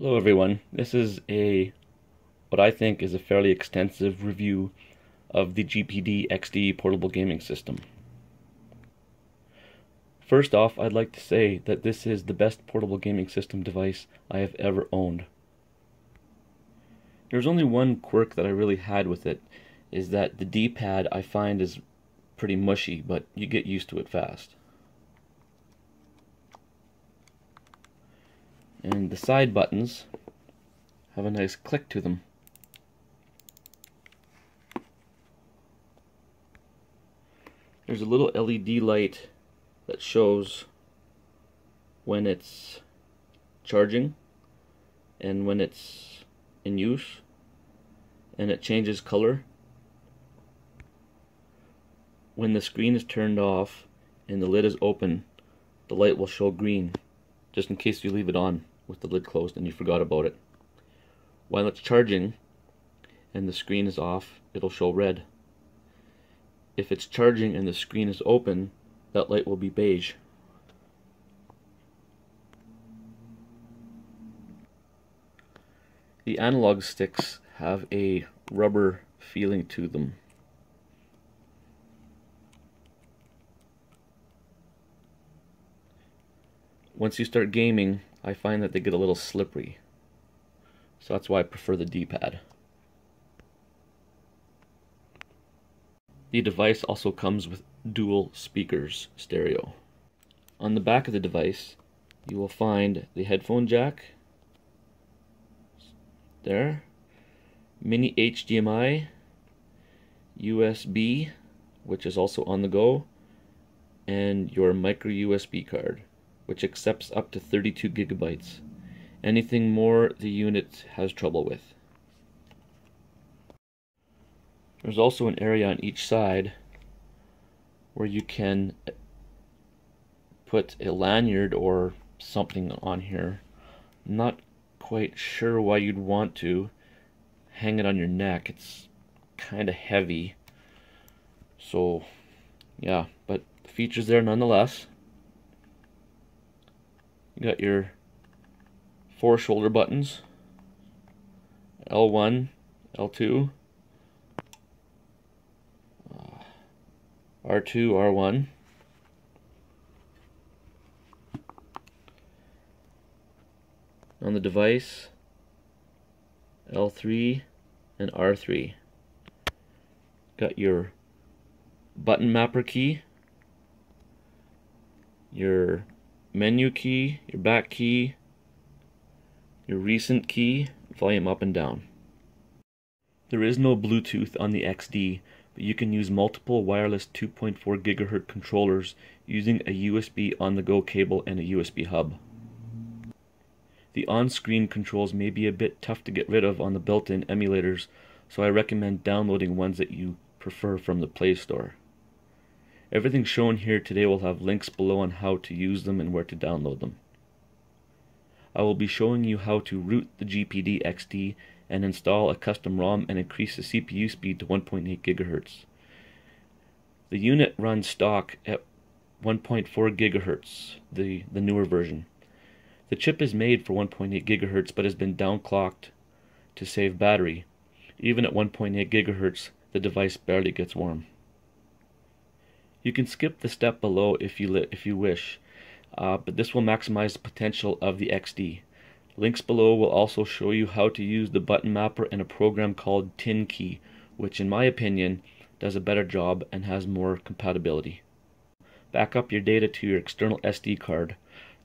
Hello everyone, this is what I think is a fairly extensive review of the GPD XD portable gaming system. First off, I'd like to say that this is the best portable gaming system device I have ever owned. There's only one quirk that I really had with it, is that the D-pad I find is pretty mushy, but you get used to it fast. And the side buttons have a nice click to them. There's a little LED light that shows when it's charging and when it's in use, and it changes color. When the screen is turned off and the lid is open, the light will show green, just in case you leave it on with the lid closed and you forgot about it. While it's charging and the screen is off, it'll show red. If it's charging and the screen is open, that light will be beige. The analog sticks have a rubber feeling to them. Once you start gaming, I find that they get a little slippery, so that's why I prefer the D-pad. The device also comes with dual speakers, stereo. On the back of the device, you will find the headphone jack, there, mini HDMI, USB, which is also on the go, and your micro USB card, which accepts up to 32 gigabytes. Anything more, the unit has trouble with. There's also an area on each side where you can put a lanyard or something on here. I'm not quite sure why you'd want to hang it on your neck. It's kind of heavy. So, yeah, but the feature's there nonetheless. You got your 4 shoulder buttons, L1, L2, R2, R1. On the device, L3 and R3. Got your button mapper key, your menu key, your back key, your recent key, volume up and down. There is no Bluetooth on the XD, but you can use multiple wireless 2.4 GHz controllers using a USB on-the-go cable and a USB hub. The on-screen controls may be a bit tough to get rid of on the built-in emulators, so I recommend downloading ones that you prefer from the Play Store. Everything shown here today will have links below on how to use them and where to download them. I will be showing you how to root the GPD XD and install a custom ROM and increase the CPU speed to 1.8 GHz. The unit runs stock at 1.4 GHz, the newer version. The chip is made for 1.8 GHz but has been downclocked to save battery. Even at 1.8 GHz, the device barely gets warm. You can skip the step below if you wish, but this will maximize the potential of the XD. Links below will also show you how to use the button mapper and a program called TinKey, which in my opinion does a better job and has more compatibility. Back up your data to your external SD card,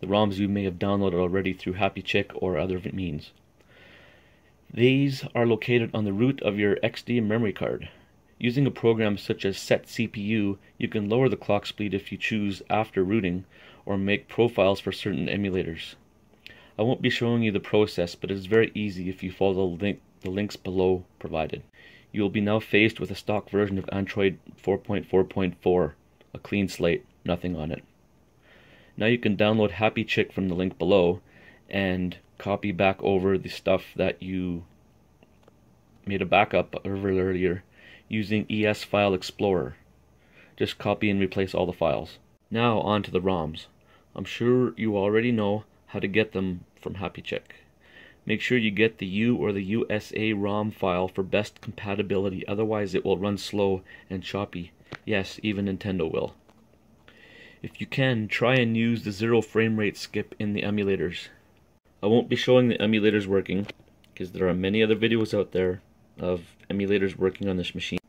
the ROMs you may have downloaded already through HappyChick or other means. These are located on the root of your XD memory card. Using a program such as SetCPU, you can lower the clock speed if you choose after rooting, or make profiles for certain emulators. I won't be showing you the process, but it's very easy if you follow the links below provided. You will be now faced with a stock version of Android 4.4.4, a clean slate, nothing on it. Now you can download HappyChick from the link below and copy back over the stuff that you made a backup of earlier, using ES File Explorer. Just copy and replace all the files. Now on to the ROMs. I'm sure you already know how to get them from HappyChick. Make sure you get the U or the USA ROM file for best compatibility, otherwise it will run slow and choppy. Yes, even Nintendo will. If you can, try and use the 0 frame rate skip in the emulators. I won't be showing the emulators working, because there are many other videos out there of emulators working on this machine.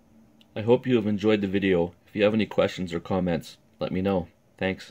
I hope you have enjoyed the video. If you have any questions or comments, let me know. Thanks.